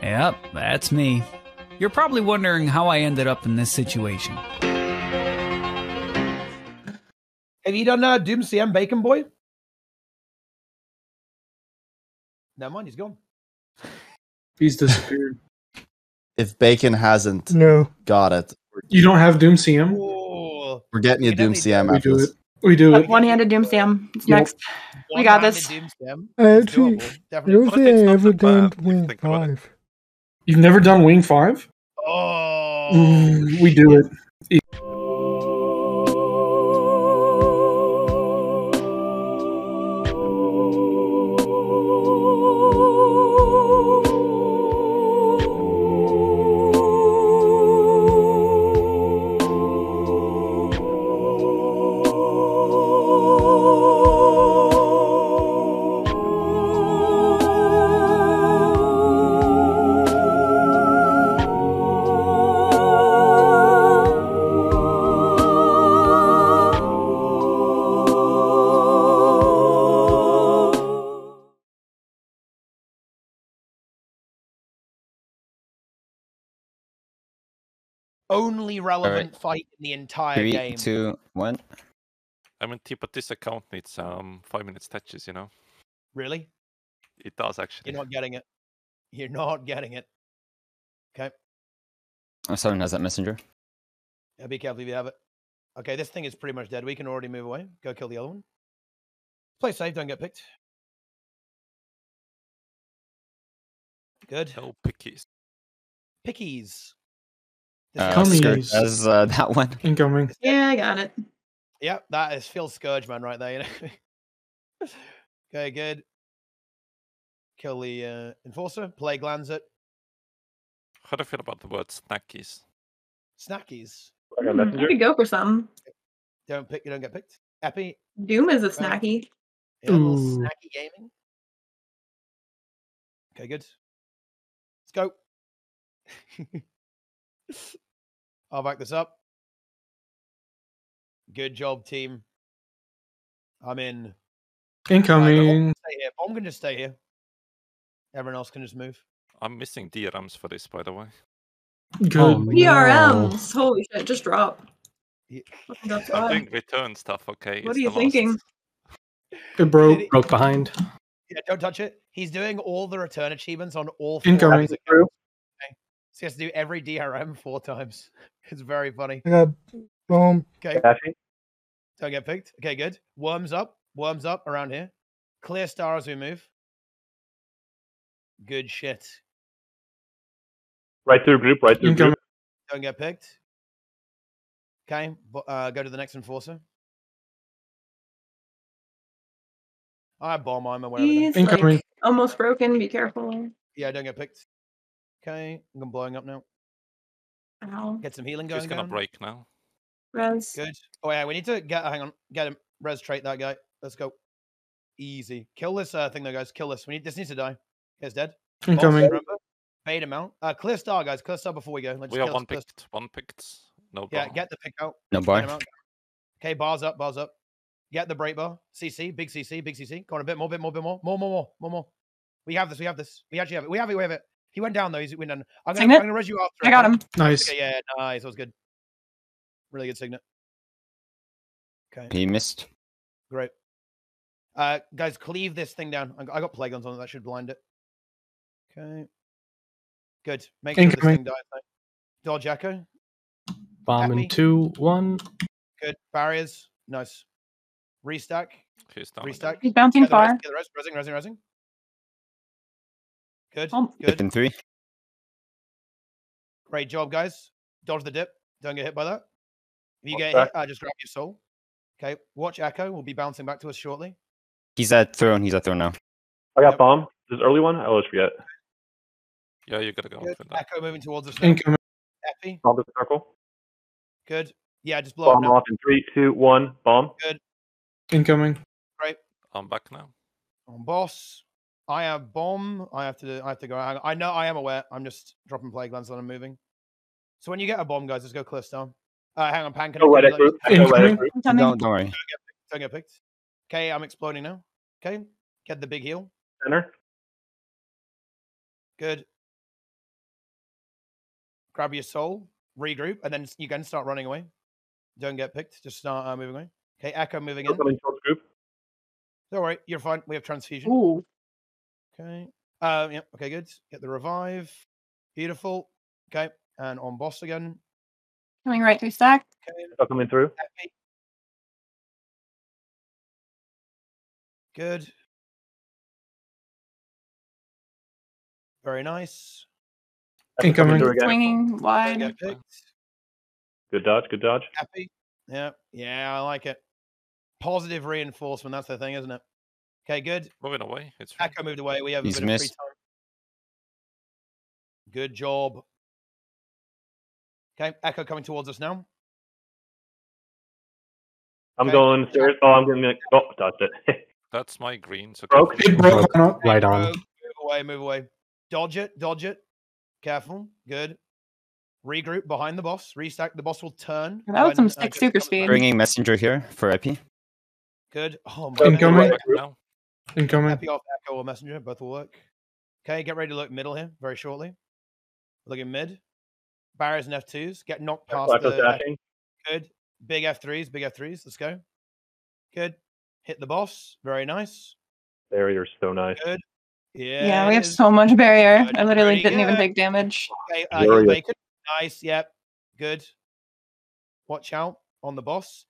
Yep, that's me. You're probably wondering how I ended up in this situation. Have you done Dhuum CM Bacon Boy? Never mind, he's gone. He's disappeared. If Bacon hasn't got it. You don't have Dhuum CM? Whoa. We're getting you Dhuum CM after this. We do it. One-handed Dhuum CM. It's next. We got this. Actually, you think I ever done Wing 5. You've never done Wing 5? Oh. We do it. Only relevant fight in the entire game. 3, 2, 1. I mean, but this account needs 5-minute stretches, you know? Really? It does, actually. You're not getting it. You're not getting it. Okay. Oh, someone has that messenger. Yeah, be careful if you have it. Okay, this thing is pretty much dead. We can already move away. Go kill the other one. Play safe, don't get picked. Good. No pickies. Pickies. Scourge as that one. Incoming. Yeah, I got it. Yep, that is Phil Scourge, man, right there. You know? Okay, good. Kill the enforcer. Play glance it. How do I feel about the word snackies? Snackies. You could go for something. Don't pick. You don't get picked. Epi. Dhuum is a snacky. Yeah, a little snacky gaming. Okay, good. Let's go. I'll back this up. Good job, team. I'm in. Incoming. I'm going to stay here. Everyone else can just move. I'm missing DRMs for this, by the way. Oh, DRMs. No. Holy shit, just drop. Yeah. I'm doing return stuff, okay? What are you thinking? It broke behind. Yeah, don't touch it. He's doing all the return achievements on all four. Incoming. So he has to do every DRM 4 times. It's very funny. Yeah, okay. Don't get picked. Okay, good. Worms up. Worms up around here. Clear star as we move. Good shit. Right through group. Right through group. Don't get picked. Okay. Go to the next enforcer. I bomb him or whatever. He's like almost broken. Be careful. Yeah, don't get picked. Okay, I'm blowing up now. Ow. Get some healing going. He's gonna break now. Res. Good. Oh yeah, we need to get. Hang on, get him. Res trait that guy. Let's go. Easy. Kill this thing though, guys. Kill this. We need. This needs to die. It's dead. Incoming. Bait him out. Clear star, guys. Clear star before we go. Let's we have one picked. One picked. No bar. Yeah, get the pick out. No bar. Okay, bars up. Bars up. Get the break bar. CC. Big CC. Big CC. Go on a bit more. Bit more. Bit more. More. More. More. More. More. We have this. We have this. We actually have it. We have it. We have it. He went down though. He went down. I'm gonna res you after. I got him. Nice. Okay, yeah, nice. That was good. Really good signet. Okay. He missed. Great. Guys, cleave this thing down. I got play guns on it. That should blind it. Okay. Good. Make sure this thing dies. Dodge echo. Bomb in 2, 1. Good. Barriers. Nice. Restack. Restack. He's bouncing fire. Resing. Good. Good. Dip in 3. Great job, guys. Dodge the dip. Don't get hit by that. If you get hit, just grab your soul. Okay. Watch Echo. We'll be bouncing back to us shortly. He's at throne. He's at throne now. I got bomb. This early one. I always forget. Yeah, you gotta go. Good. Echo moving towards us. Incoming. Epi. Bomb the circle. Good. Yeah, just blow bomb off in 3, 2, 1. Bomb. Good. Incoming. Great. I'm back now. On boss. I have bomb. I have to go. I know. I am aware. I'm just dropping plague glands and I'm moving. So when you get a bomb, guys, just go cliff down. Hang on, Pan. Don't worry. Don't get picked. Okay, I'm exploding now. Okay, get the big heal. Center. Good. grab your soul, regroup, and then you can start running away. Don't get picked. Just start moving away. Okay, Echo moving in. Don't worry, you're fine. We have transfusion. Ooh. Okay. Yeah. Okay, good. Get the revive. Beautiful. Okay, and on boss again. Coming right through stack. Okay. Coming through. Good. Very nice. Incoming. Swinging wide. Good dodge. Good dodge. Happy. Yeah. Yeah, I like it. Positive reinforcement. That's the thing, isn't it? Okay, good. Moving away. It's Echo moved away. We have a bit of free time. Good job. Okay, Echo coming towards us now. I'm going stairs. Oh, I'm going to dodge it. That's my green. So broke. It broke. Right on. Move away. Move away. Dodge it. Dodge it. Careful. Good. Regroup behind the boss. Restack. The boss will turn. That was some stick super speed. Bringing messenger here for IP. Good. Oh my god. Incoming. Incoming. Happy off Echo or messenger. Both will work. Okay, get ready to look middle here very shortly. Looking mid. Barriers and F2s. Get knocked past the... Good. Big F3s. Big F3s. Let's go. Good. Hit the boss. Very nice. Barrier's so nice. Good. Yeah, yeah, we have so much barrier. Good. I literally didn't even take damage. Okay, Bacon. Nice. Yep. Good. Watch out on the boss.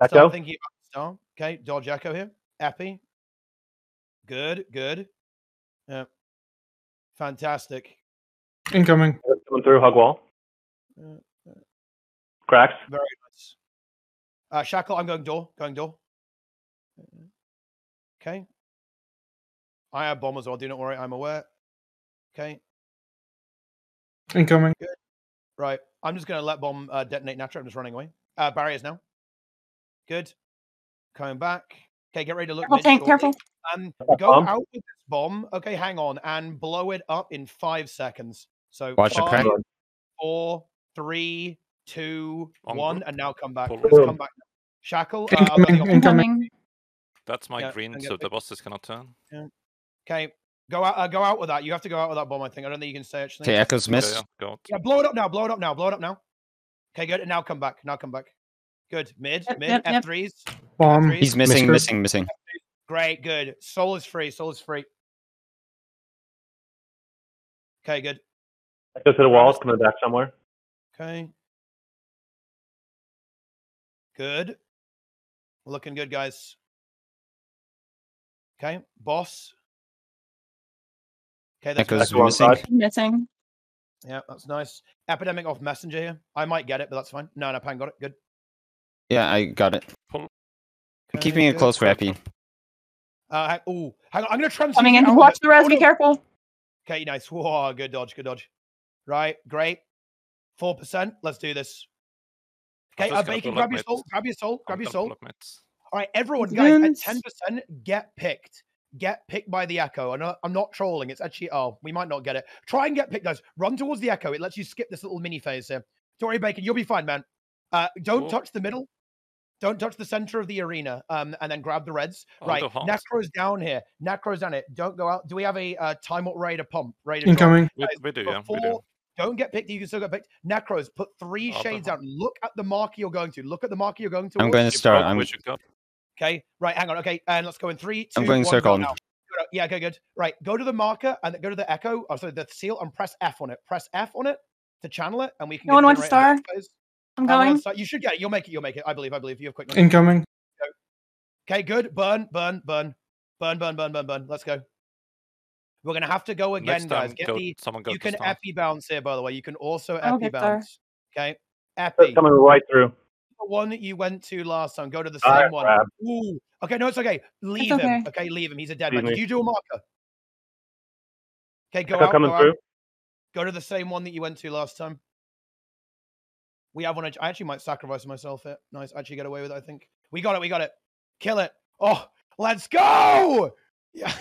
Echo. Okay, dodge Echo here. Appy. Good. Good. Yeah. Fantastic. Incoming. Coming through, hug wall. Cracks. Very nice. Shackle, I'm going door. Going door. Okay. I have bomb as well. Do not worry. I'm aware. Okay. Incoming. Good. Right. I'm just going to let bomb detonate naturally. I'm just running away. Barriers now. Good. Coming back. Okay, get ready to look. Careful, tank, careful. Go out with this bomb. Okay, hang on. And blow it up in 5 seconds. So watch 5, 4, 3, 2, 1. And now come back. Let's come back. Shackle. Incoming. That's my green, so the bosses cannot turn. Yeah. Okay, go out with that. You have to go out with that bomb, I think. I don't think you can say it. Okay, Echo's missed. Yeah, blow it up now. Blow it up now. Blow it up now. Okay, good. And now come back. Now come back. Good. Mid. Mid. Yep. F3s. Bomb. F3s. He's missing. Missing. Missing. Great. Good. Soul is free. Soul is free. Okay, good. Go to the walls. Coming back somewhere. Okay. Good. Looking good, guys. Okay, boss. Okay, that's missing. Missing. Yeah, that's nice. Epidemic off messenger here. I might get it, but that's fine. No, no, Pan got it. Good. Yeah, I got it. Okay, I'm keeping it close for Epi. Oh, hang on. I'm gonna transfer. Coming in. Watch the res. Be careful. Okay, nice. Whoa, good dodge. Good dodge. Right, great. 4%. Let's do this. Okay, Bacon, grab your soul. Grab your soul. Grab your soul. All right, everyone, guys, at 10%, get picked. Get picked by the Echo. I'm not trolling. It's actually, oh, we might not get it. Try and get picked, guys. Run towards the Echo. It lets you skip this little mini phase here. Tori Bacon, you'll be fine, man. Don't touch the middle. Don't touch the center of the arena. And then grab the reds. Right, Necro's down here. Necro's down here. Don't go out. Do we have a time out ready to pump? Incoming. We do, yeah. We do. Don't get picked. You can still get picked. Necros, put 3 shades out. Look at the marker you're going to. Look at the marker you're going to. I'm going to start. Okay, right, hang on. Okay, and let's go in 3, 2, 1. I'm going circle. Go yeah, okay, good. Right, go to the marker and go to the Echo. Oh, sorry, the seal, and press F on it. Press F on it to channel it, and we can. No one wants right star. I'm going. Star. You should get it. You'll make it. You'll make it. I believe. I believe you have quick. Incoming. Okay, good. Burn, burn, burn, burn, burn, burn, burn, burn. Let's go. We're gonna have to go again, guys. Get you can epi bounce here, by the way. You can also epi bounce. Star. Okay, epi. Coming right through. The one that you went to last time. Go to the same one. Ooh. Okay, no, it's okay. Leave him. Okay, leave him. He's a dead man. Did you do a marker? Okay, go out. Coming through. Go to the same one that you went to last time. We have one. I actually might sacrifice myself here. Nice. Actually get away with it, I think. We got it. We got it. Kill it. Oh, let's go. Yeah.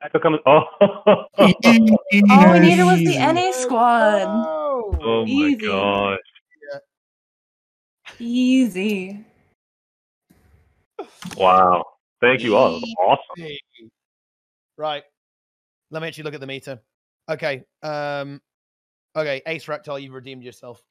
Echo coming. Oh. All we needed was the NA squad. Oh my god. Easy. Wow. Thank you all. Awesome. Right. Let me actually look at the meter. Okay. Okay, Ace Reptile, you've redeemed yourself.